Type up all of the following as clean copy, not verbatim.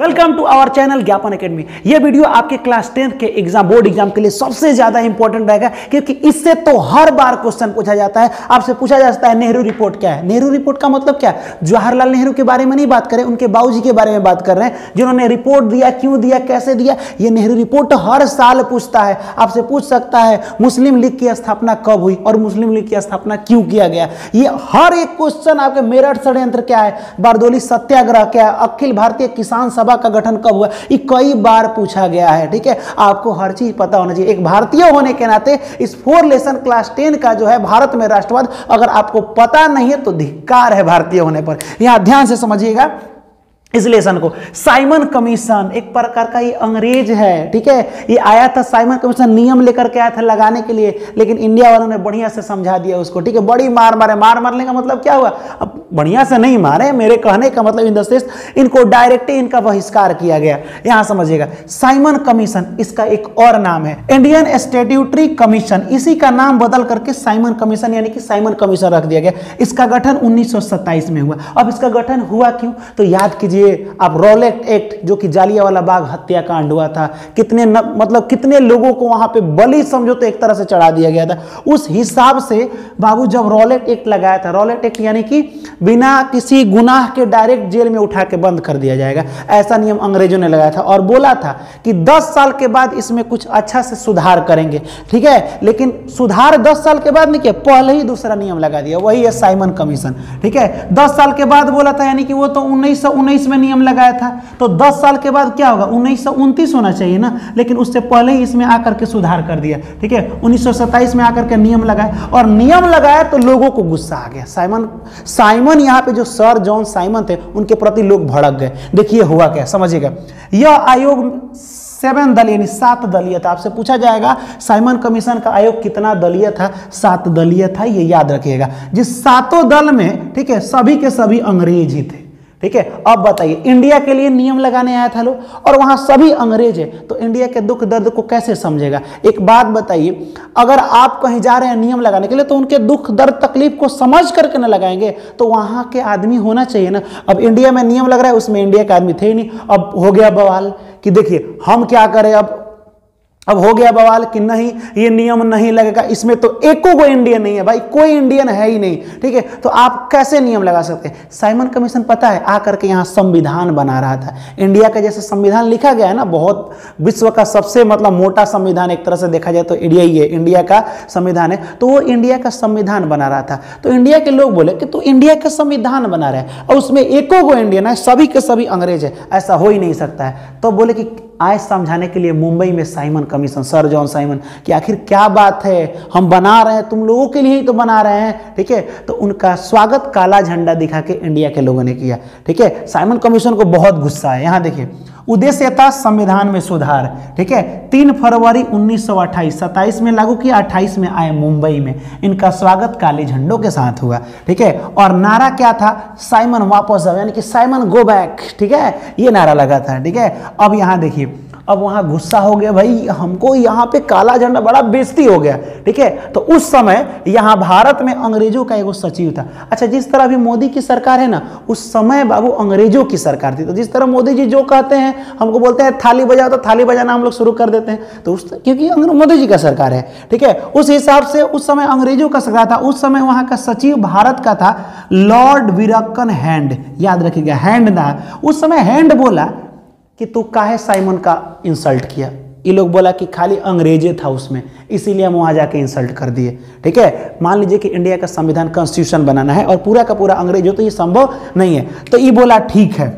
Welcome to our channel Gyapan academy. ये video आपके class 10 के एग्जाम बोर्ड एग्जाम के लिए सबसे ज्यादा इंपॉर्टेंट रहेगा, क्योंकि इससे तो हर बार क्वेश्चन पूछा जाता है। आपसे पूछा जाता है नेहरू रिपोर्ट क्या है। नेहरू रिपोर्ट का मतलब क्या है? जवाहरलाल नेहरू के बारे में नहीं बात करें, उनके बाबूजी के बारे में बात कर रहे हैं, जिन्होंने रिपोर्ट दिया, क्यों दिया, कैसे दिया। ये नेहरू रिपोर्ट हर साल पूछता है। आपसे पूछ सकता है मुस्लिम लीग की स्थापना कब हुई और मुस्लिम लीग की स्थापना क्यों किया गया। ये हर एक क्वेश्चन आपके। मेरठ षड्यंत्र क्या है, बारदोली सत्याग्रह क्या है, अखिल भारतीय किसान सभा का गठन कब हुआ, ये कई बार पूछा गया है। ठीक है, आपको हर चीज पता होना चाहिए। एक भारतीय होने के नाते इस 4 लेसन क्लास 10 का जो है भारत में राष्ट्रवाद, अगर आपको पता नहीं है तो धिक्कार है भारतीय होने पर। यहां ध्यान से समझिएगा इस लेसन को। साइमन कमीशन एक प्रकार का ये अंग्रेज है। ठीक है, ये आया था साइमन कमीशन, नियम लेकर के आया था लगाने के लिए, लेकिन इंडिया वालों ने बढ़िया से समझा दिया उसको। ठीक है, बड़ी मार मारे। मार मारने का मतलब क्या हुआ? अब बढ़िया से नहीं मारे, मेरे कहने का मतलब इन द सेंस इनको डायरेक्टली इनका बहिष्कार किया गया। यहाँ समझिएगा, साइमन कमीशन इसका एक और नाम है इंडियन स्टैट्यूटरी कमीशन। इसी का नाम बदल करके साइमन कमीशन यानी कि साइमन कमीशन रख दिया गया। इसका गठन 1927 में हुआ। अब इसका गठन हुआ क्यों, तो याद कीजिए आप, रॉलेट एक्ट, जो कि जालियांवाला बाग हत्याकांड हुआ था, कितने कितने लोगों को वहां पे बलि समझो तो एक तरह से चढ़ा दिया गया था। उस हिसाब से बाबू जब रॉलेट एक्ट लगाया था, रॉलेट एक्ट यानी कि बिना किसी गुनाह के डायरेक्ट जेल में उठा के बंद कर दिया जाएगा, ऐसा नियम अंग्रेजों ने लगाया था और बोला था कि 10 साल के बाद इसमें कुछ अच्छा से सुधार करेंगे। ठीक है, लेकिन सुधार 10 साल के बाद नहीं किया, पहले ही दूसरा नियम लगा दिया, वही है साइमन कमीशन। ठीक है, 10 साल के बाद बोला था, यानी कि वो तो 1919 में नियम लगाया था, तो 10 साल के बाद क्या होगा, 1929 होना चाहिए ना, लेकिन उससे पहले ही इसमें आकर के सुधार कर दिया। ठीक है, 1927 में आकर के नियम लगाया, और नियम लगाया तो लोगों को गुस्सा आ गया। साइमन यहां पे जो सर जॉन साइमन थे, उनके प्रति लोग भड़क गए। देखिए हुआ क्या, समझिएगा। यह आयोग 7 दलीय था। आपसे पूछा जाएगा साइमन कमीशन का आयोग कितना दलीय था? 7 दलीय था, यह याद रखिएगा। जिस 7 दल में, ठीक है, सभी के सभी अंग्रेज ही थे। ठीक है, अब बताइए, इंडिया के लिए नियम लगाने आया था लोग, और वहां सभी अंग्रेज है, तो इंडिया के दुख दर्द को कैसे समझेगा? एक बात बताइए, अगर आप कहीं जा रहे हैं नियम लगाने के लिए, तो उनके दुख दर्द तकलीफ को समझ करके ना लगाएंगे, तो वहां के आदमी होना चाहिए ना। अब इंडिया में नियम लग रहा है, उसमें इंडिया के आदमी थे ही नहीं। अब हो गया बवाल कि देखिए हम क्या करें, अब हो गया बवाल कि नहीं ये नियम नहीं लगेगा, इसमें तो एको कोई इंडियन नहीं है भाई, कोई इंडियन है ही नहीं। ठीक है, तो आप कैसे नियम लगा सकते हैं? साइमन कमीशन पता है आकर के यहाँ संविधान बना रहा था। इंडिया का जैसे संविधान लिखा गया है ना, बहुत विश्व का सबसे मोटा संविधान एक तरह से देखा जाए तो इंडिया ही है, इंडिया का संविधान है, तो वो इंडिया का संविधान बना रहा था। तो इंडिया के लोग बोले कि तू इंडिया का संविधान बना रहा है और उसमें एको को इंडियन है, सभी के सभी अंग्रेज है, ऐसा हो ही नहीं सकता है। तो बोले कि आज समझाने के लिए मुंबई में Simon commission, sir John Simon, कि आखिर क्या बात है, हम बना रहे हैं, तुम लोगों के लिए ही तो बना रहे हैं। ठीक है, तो उनका स्वागत काला झंडा दिखा के इंडिया के लोगों ने किया। ठीक है, साइमन कमीशन को बहुत गुस्सा है। यहां देखिए, उद्देश्य था संविधान में सुधार। ठीक है, 3 फरवरी 1928, 27 में लागू किया, 28 में आए मुंबई में। इनका स्वागत काले झंडों के साथ हुआ। ठीक है, और नारा क्या था, साइमन वापस आओ, यानी कि साइमन गो बैक। ठीक है, ये नारा लगा था। ठीक है, अब यहाँ देखिए, अब वहाँ गुस्सा हो गया, भाई हमको यहाँ पे काला झंडा, बड़ा बेइज्जती हो गया। ठीक है, तो उस समय यहाँ भारत में अंग्रेजों का एगो सचिव था। अच्छा, जिस तरह अभी मोदी की सरकार है ना, उस समय बाबू अंग्रेजों की सरकार थी, तो जिस तरह मोदी जी जो कहते हैं, हमको बोलते हैं थाली बजाओ, तो थाली बजाना हम लोग शुरू कर देते हैं, तो क्योंकि मोदी जी का सरकार है। ठीक है, उस हिसाब से उस समय अंग्रेजों का सरकार था। उस समय वहाँ का सचिव भारत का था लॉर्ड विरक्कन हैंड, याद रखिएगा, हैंड था। उस समय हैंड बोला कि तू काहे साइमन का इंसल्ट किया, ये लोग बोला कि खाली अंग्रेजे था उसमें, इसीलिए हम वहाँ जाके इंसल्ट कर दिए। ठीक है, मान लीजिए कि इंडिया का संविधान कॉन्स्टिट्यूशन बनाना है और पूरा का पूरा अंग्रेज हो, तो ये संभव नहीं है। तो ये बोला ठीक है,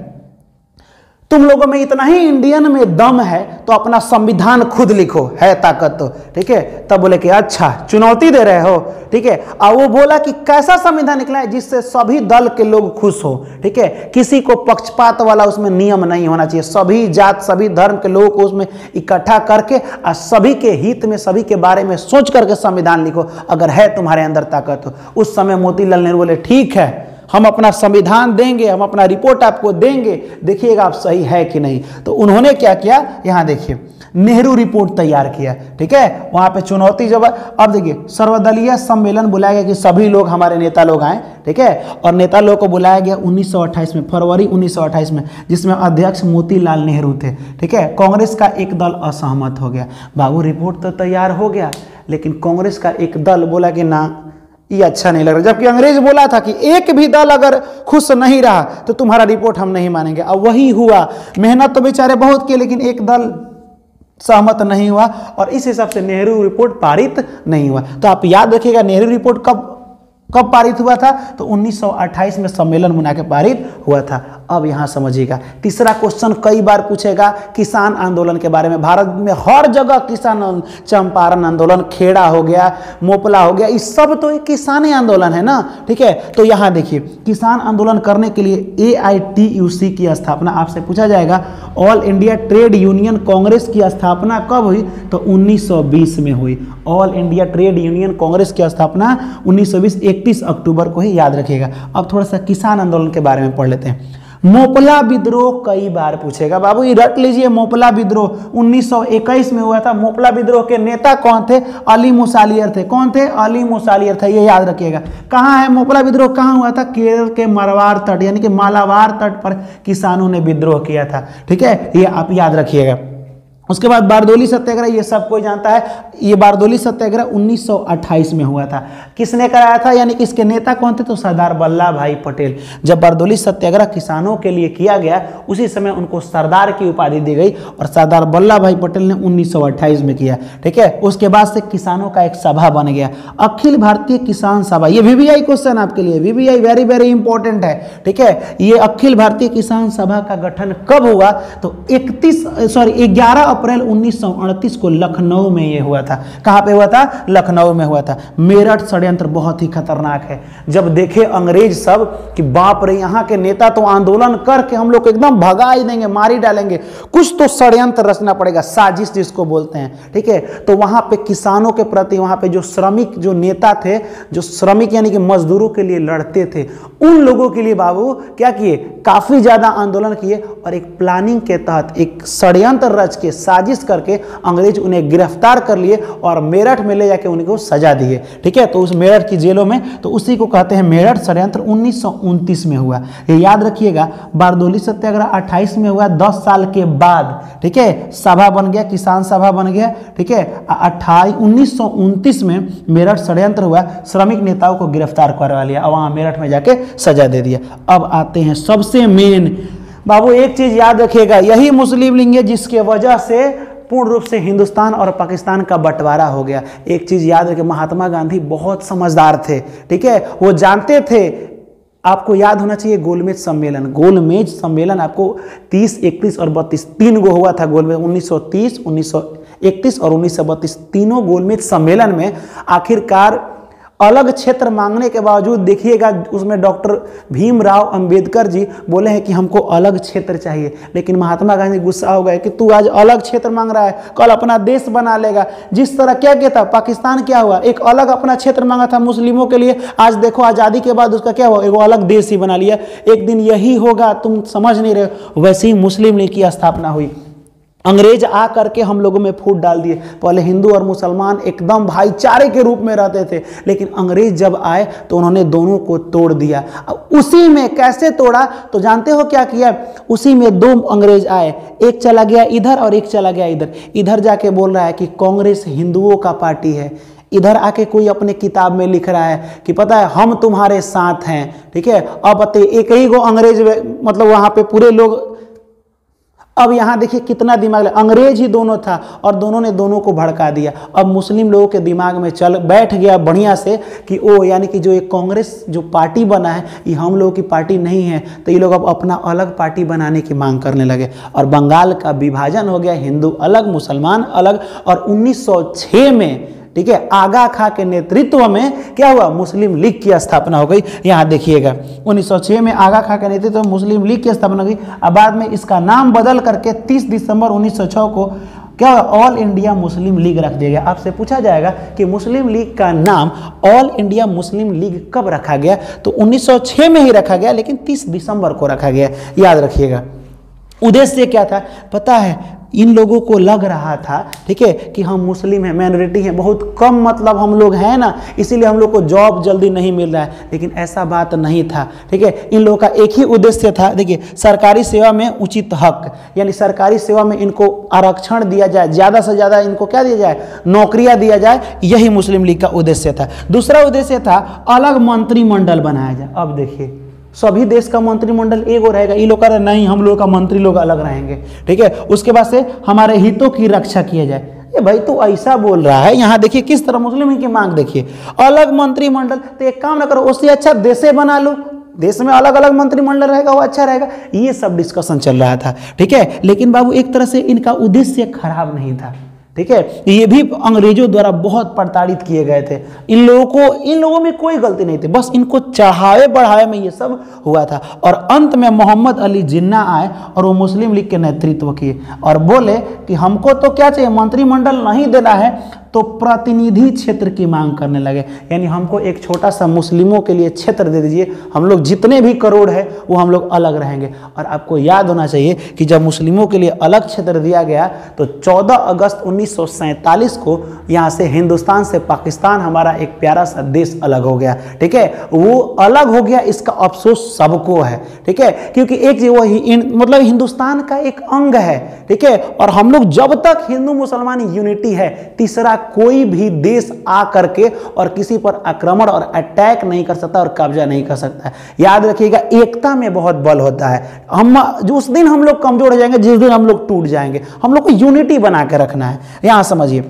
तुम लोगों में इतना ही इंडियन में दम है तो अपना संविधान खुद लिखो, है ताकत तो। ठीक है, तब बोले कि अच्छा चुनौती दे रहे हो। ठीक है, और वो बोला कि कैसा संविधान निकला है जिससे सभी दल के लोग खुश हो। ठीक है, किसी को पक्षपात वाला उसमें नियम नहीं होना चाहिए, सभी जात सभी धर्म के लोगों को उसमें इकट्ठा करके और सभी के हित में सभी के बारे में सोच करके संविधान लिखो, अगर है तुम्हारे अंदर ताकत हो। उस समय मोतीलाल नेहरू बोले ठीक है, हम अपना संविधान देंगे, हम अपना रिपोर्ट आपको देंगे, देखिएगा आप सही है कि नहीं। तो उन्होंने क्या किया, यहाँ देखिए नेहरू रिपोर्ट तैयार किया, ठीक है। वहाँ पे चुनौती जब, अब देखिए सर्वदलीय सम्मेलन बुलाया गया कि सभी लोग हमारे नेता लोग आए, ठीक है। और नेता लोग को बुलाया गया 1928 में, फरवरी 1928 में, जिसमें अध्यक्ष मोतीलाल नेहरू थे, ठीक है। कांग्रेस का एक दल असहमत हो गया, बाबू रिपोर्ट तो तैयार हो गया, लेकिन कांग्रेस का एक दल बोला कि ना ये अच्छा नहीं लग रहा, जबकि अंग्रेज बोला था कि एक भी दल अगर खुश नहीं रहा तो तुम्हारा रिपोर्ट हम नहीं मानेंगे। अब वही हुआ, मेहनत तो बेचारे बहुत की लेकिन एक दल सहमत नहीं हुआ और इस हिसाब से नेहरू रिपोर्ट पारित नहीं हुआ। तो आप याद रखिएगा नेहरू रिपोर्ट कब कब पारित हुआ था, तो 1928 में सम्मेलन मना के पारित हुआ था। अब यहाँ समझिएगा तीसरा क्वेश्चन कई बार पूछेगा किसान आंदोलन के बारे में। भारत में हर जगह किसान, चंपारण आंदोलन, खेड़ा हो गया, मोपला हो गया, इस सब तो एक किसान आंदोलन है ना, ठीक है। तो यहाँ देखिए किसान आंदोलन करने के लिए AITUC की स्थापना, आपसे पूछा जाएगा all India trade union Congress की स्थापना कब हुई, तो 1920 में हुई। All India trade union Congress की स्थापना 1920 31 अक्टूबर को ही, याद रखिएगा। अब थोड़ा सा किसान आंदोलन के बारे में पढ़ लेते हैं। मोपला विद्रोह कई बार पूछेगा, बाबू ये रट लीजिए, मोपला विद्रोह 1921 में हुआ था। मोपला विद्रोह के नेता कौन थे, अली मुसालियर थे। कौन थे, अली मुसालियर थे, ये याद रखिएगा। कहाँ है मोपला विद्रोह, कहाँ हुआ था, केरल के मालाबार तट, यानी कि मालाबार तट पर किसानों ने विद्रोह किया था, ठीक है, ये आप याद रखिएगा। उसके बाद बारदोली सत्याग्रह, ये सब कोई जानता है, ये बारदोली सत्याग्रह 1928 में हुआ था। किसने कराया था, यानी कि इसके नेता कौन थे, तो सरदार वल्लभ भाई पटेल। जब बारदोली सत्याग्रह किसानों के लिए किया गया उसी समय उनको सरदार की उपाधि दी गई और सरदार वल्लभ भाई पटेल ने 1928 में किया, ठीक है। उसके बाद से किसानों का एक सभा बन गया, अखिल भारतीय किसान सभा। ये VVI क्वेश्चन आपके लिए, VVI वेरी वेरी इंपॉर्टेंट है, ठीक है। ये अखिल भारतीय किसान सभा का गठन कब हुआ, तो 11 अप्रैल 1938 को लखनऊ में ये हुआ था। कहाँ पे हुआ था, लखनऊ में हुआ था। मेरठ षड्यंत्र बहुत ही खतरनाक है। जब देखे अंग्रेज सब कि बाप रे यहाँ के नेता तो आंदोलन करके हम लोग एकदम भगा ही देंगे, मारी डालेंगे, कुछ तो षड्यंत्र रचना पड़ेगा, साजिश जिसको बोलते हैं, ठीक है। तो वहां पे किसानों के प्रति, वहां पे जो श्रमिक जो नेता थे, जो श्रमिक यानी कि मजदूरों के लिए लड़ते थे, उन लोगों के लिए बाबू क्या किए, काफी ज्यादा आंदोलन किए और एक प्लानिंग के तहत एक षड्यंत्र रच के साजिश करके अंग्रेज उन्हें गिरफ्तार कर लिए और मेरठ में ले जाके उनको सजा दिए, ठीक है। तो उस मेरठ की जेलों में, तो उसी को कहते हैं मेरठ षड्यंत्र, 1929 में हुआ, ये याद रखिएगा। बारदोली सत्याग्रह 28 में हुआ, 10 साल के बाद, ठीक है। सभा बन गया, किसान सभा बन गया, ठीक है। 1929 में मेरठ षड्यंत्र हुआ, श्रमिक नेताओं को गिरफ्तार करवा लिया और वहां मेरठ में जाके सजा दे दिया। अब आते हैं सबसे मेन, बाबू एक चीज याद रखिएगा, यही मुस्लिम लीग है जिसके वजह से पूर्ण रूप से हिंदुस्तान और पाकिस्तान का बंटवारा हो गया। एक चीज याद रखिए, महात्मा गांधी बहुत समझदार थे, ठीक है। वो जानते थे, आपको याद होना चाहिए गोलमेज सम्मेलन। गोलमेज सम्मेलन आपको 30, 31 और 32 तीन गो हुआ था गोलमेज, 1930, 1931 और 1932, तीनों गोलमेज सम्मेलन में आखिरकार अलग क्षेत्र मांगने के बावजूद देखिएगा उसमें डॉक्टर भीमराव अंबेडकर जी बोले हैं कि हमको अलग क्षेत्र चाहिए, लेकिन महात्मा गांधी गुस्सा हो गए कि तू आज अलग क्षेत्र मांग रहा है, कल अपना देश बना लेगा। जिस तरह क्या किया था पाकिस्तान, क्या हुआ, एक अलग अपना क्षेत्र मांगा था मुस्लिमों के लिए, आज देखो आज़ादी के बाद उसका क्या हुआ, एगो अलग देश ही बना लिया। एक दिन यही होगा, तुम समझ नहीं रहे। वैसे ही मुस्लिम लीग की स्थापना हुई, अंग्रेज आ करके हम लोगों में फूट डाल दिए। पहले हिंदू और मुसलमान एकदम भाईचारे के रूप में रहते थे, लेकिन अंग्रेज जब आए तो उन्होंने दोनों को तोड़ दिया। उसी में कैसे तोड़ा, तो जानते हो क्या किया, उसी में दो अंग्रेज आए, एक चला गया इधर और एक चला गया इधर। इधर जाके बोल रहा है कि कांग्रेस हिंदुओं का पार्टी है, इधर आके कोई अपने किताब में लिख रहा है कि पता है हम तुम्हारे साथ हैं, ठीक है। अब एक ही गो अंग्रेज, मतलब वहाँ पे पूरे लोग। अब यहाँ देखिए कितना दिमाग, अंग्रेज ही दोनों था और दोनों ने दोनों को भड़का दिया। अब मुस्लिम लोगों के दिमाग में चल बैठ गया बढ़िया से कि ओ यानी कि जो एक कांग्रेस जो पार्टी बना है ये हम लोगों की पार्टी नहीं है, तो ये लोग अब अपना अलग पार्टी बनाने की मांग करने लगे और बंगाल का विभाजन हो गया, हिंदू अलग मुसलमान अलग। और 1906 में, ठीक है, आगा खां के नेतृत्व में क्या हुआ, मुस्लिम लीग की स्थापना हो गई। यहाँ देखिएगा 1906 में आगा खां के नेतृत्व में मुस्लिम लीग की स्थापना हो गई। अब बाद में इसका नाम बदल करके 30 दिसंबर 1906 को क्या ऑल इंडिया मुस्लिम लीग रख दिया गया। आपसे पूछा जाएगा कि मुस्लिम लीग का नाम ऑल इंडिया मुस्लिम लीग कब रखा गया, तो 1906 में ही रखा गया, लेकिन 30 दिसंबर को रखा गया, याद रखिएगा। उद्देश्य क्या था पता है, इन लोगों को लग रहा था ठीक है कि हम मुस्लिम हैं, माइनॉरिटी हैं, बहुत कम मतलब हम लोग हैं ना, इसीलिए हम लोग को जॉब जल्दी नहीं मिल रहा है, लेकिन ऐसा बात नहीं था ठीक है। इन लोगों का एक ही उद्देश्य था, देखिए सरकारी सेवा में उचित हक, यानी सरकारी सेवा में इनको आरक्षण दिया जाए, ज़्यादा से ज़्यादा इनको क्या दिया जाए, नौकरियाँ दिया जाए, यही मुस्लिम लीग का उद्देश्य था। दूसरा उद्देश्य था अलग मंत्रिमंडल बनाया जाए। अब देखिए सभी देश का मंत्रिमंडल एगो रहेगा, ये लोग कह रहे नहीं हम लोग का मंत्री लोग अलग रहेंगे ठीक है। उसके बाद से हमारे हितों की रक्षा किया जाए, ये भाई तो ऐसा बोल रहा है। यहाँ देखिए किस तरह मुस्लिम की मांग, देखिए अलग मंत्रिमंडल, तो एक काम ना करो उससे अच्छा देशे बना लो, देश में अलग अलग मंत्रिमंडल रहेगा वो अच्छा रहेगा, ये सब डिस्कशन चल रहा था ठीक है। लेकिन बाबू एक तरह से इनका उद्देश्य खराब नहीं था ठीक है, ये भी अंग्रेजों द्वारा बहुत प्रताड़ित किए गए थे, इन लोगों को, इन लोगों में कोई गलती नहीं थी, बस इनको चढ़ावे बढ़ावे में ये सब हुआ था। और अंत में मोहम्मद अली जिन्ना आए और वो मुस्लिम लीग के नेतृत्व किए और बोले कि हमको तो क्या चाहिए, मंत्रिमंडल नहीं देना है, तो प्रतिनिधि क्षेत्र की मांग करने लगे, यानी हमको एक छोटा सा मुस्लिमों के लिए क्षेत्र दे दीजिए, हम लोग जितने भी करोड़ है वो हम लोग अलग रहेंगे। और आपको याद होना चाहिए कि जब मुस्लिमों के लिए अलग क्षेत्र दिया गया तो 14 अगस्त 1947 को यहाँ से हिंदुस्तान से पाकिस्तान हमारा एक प्यारा सा देश अलग हो गया ठीक है। वो अलग हो गया, इसका अफसोस सबको है ठीक है, क्योंकि एक वो मतलब हिंदुस्तान का एक अंग है ठीक है। और हम लोग जब तक हिंदू मुसलमान यूनिटी है, तीसरा कोई भी देश आ करके और किसी पर आक्रमण और अटैक नहीं कर सकता और कब्जा नहीं कर सकता। याद रखिएगा एकता में बहुत बल होता है, हम उस दिन हम लोग कमजोर हो जाएंगे जिस दिन हम लोग टूट जाएंगे, हम लोग को यूनिटी बना के रखना है। यहां समझिए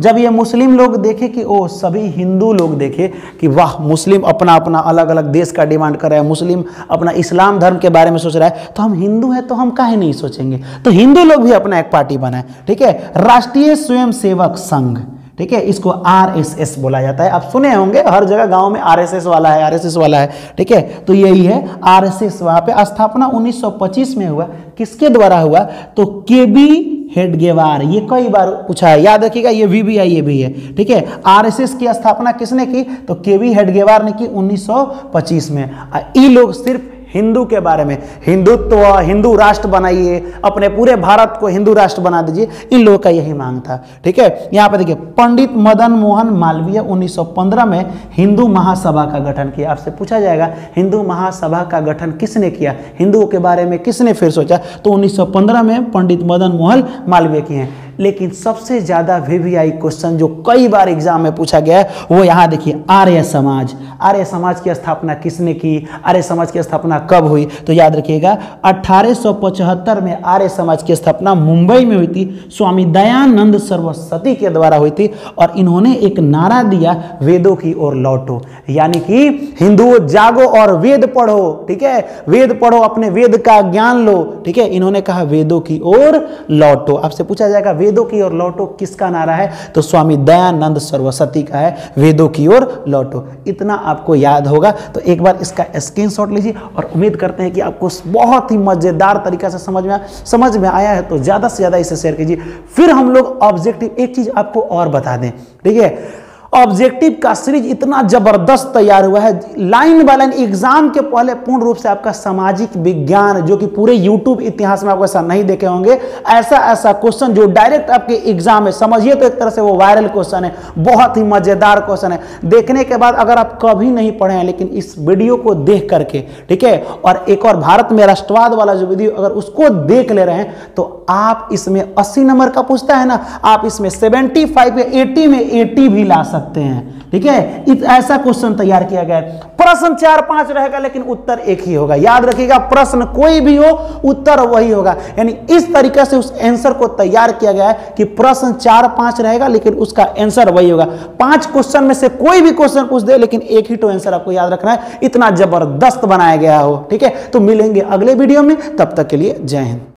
जब ये मुस्लिम लोग देखे कि ओ सभी हिंदू लोग देखे कि वाह मुस्लिम अपना अपना अलग अलग देश का डिमांड कर रहा है, मुस्लिम अपना इस्लाम धर्म के बारे में सोच रहा है, तो हम हिंदू हैं तो हम काहे नहीं सोचेंगे, तो हिंदू लोग भी अपना एक पार्टी बनाए ठीक है। राष्ट्रीय स्वयंसेवक संघ ठीक है, इसको आरएसएस बोला जाता है, आप सुने होंगे हर जगह गांव में आरएसएस वाला है, आरएसएस वाला है ठीक है। तो यही है आरएसएस, वहाँ पे स्थापना 1925 में हुआ, किसके द्वारा हुआ तो केबी हेडगेवार, ये कई बार पूछा है याद रखिएगा, ये वीबीआई ये भी है ठीक है। आरएसएस की स्थापना किसने की तो केबी हेडगेवार ने की 1925 में। ये लोग सिर्फ हिंदू के बारे में, हिंदुत्व, हिंदू राष्ट्र बनाइए, अपने पूरे भारत को हिंदू राष्ट्र बना दीजिए, इन लोगों का यही मांग था ठीक है। यहाँ पर देखिए पंडित मदन मोहन मालवीय 1915 में हिंदू महासभा का गठन किया। आपसे पूछा जाएगा हिंदू महासभा का गठन किसने किया, हिंदुओं के बारे में किसने फिर सोचा, तो 1915 में पंडित मदन मोहन मालवीय किए हैं। लेकिन सबसे ज़्यादा वीवीआई क्वेश्चन जो कई बार एग्जाम में पूछा गया है वो यहाँ देखिए आर्य समाज, आर्य समाज की स्थापना किसने की, आर्य समाज की स्थापना कब हुई, तो याद रखिएगा 1875 में आर्य समाज की स्थापना मुंबई में हुई थी, स्वामी दयानंद सरस्वती के द्वारा हुई थी। और इन्होंने एक नारा दिया वेदों की ओर लौटो, यानी कि हिंदुओं जागो और वेद पढ़ो ठीक है, वेद पढ़ो, अपने वेद का ज्ञान लो ठीक है। इन्होंने कहा वेदों की ओर लौटो। आपसे पूछा जाएगा वेदों की ओर लौटो किसका नारा है, तो स्वामी दयानंद सरस्वती का है वेदों की ओर लौटो। इतना आपको याद होगा, तो एक बार इसका स्क्रीनशॉट लीजिए और उम्मीद करते हैं कि आपको बहुत ही मजेदार तरीका से समझ में आया है, तो ज़्यादा से ज़्यादा इसे शेयर कीजिए। फिर हम लोग ऑब्जेक्टिव, एक चीज़ आपको और बता दें ठीक है, ऑब्जेक्टिव का सीरीज इतना जबरदस्त तैयार हुआ है, लाइन बाय लाइन एग्जाम के पहले पूर्ण रूप से आपका सामाजिक विज्ञान, जो कि पूरे यूट्यूब इतिहास में आपको ऐसा नहीं देखे होंगे, ऐसा ऐसा क्वेश्चन जो डायरेक्ट आपके एग्जाम में, समझिए तो एक तरह से वो वायरल क्वेश्चन है, बहुत ही मजेदार क्वेश्चन है। देखने के बाद अगर आप कभी नहीं पढ़े हैं लेकिन इस वीडियो को देख करके ठीक है, और एक और भारत में राष्ट्रवाद वाला जो वीडियो अगर उसको देख ले रहे हैं, तो आप इसमें 80 नंबर का पूछता है ना, आप इसमें 75 या 80 में 80 भी ला सकते हैं ठीक है। ऐसा क्वेश्चन तैयार किया गया है, प्रश्न 4-5 रहेगा लेकिन उत्तर एक ही होगा, याद रखिएगा प्रश्न कोई भी हो उत्तर वही होगा, यानी इस तरीके से उस आंसर को तैयार किया गया है कि प्रश्न 4-5 रहेगा लेकिन उसका आंसर वही होगा, 5 क्वेश्चन में से कोई भी क्वेश्चन पूछ दे लेकिन एक ही तो आंसर आपको याद रखना है, इतना जबरदस्त बनाया गया हो ठीक है। तो मिलेंगे अगले वीडियो में, तब तक के लिए जय हिंद।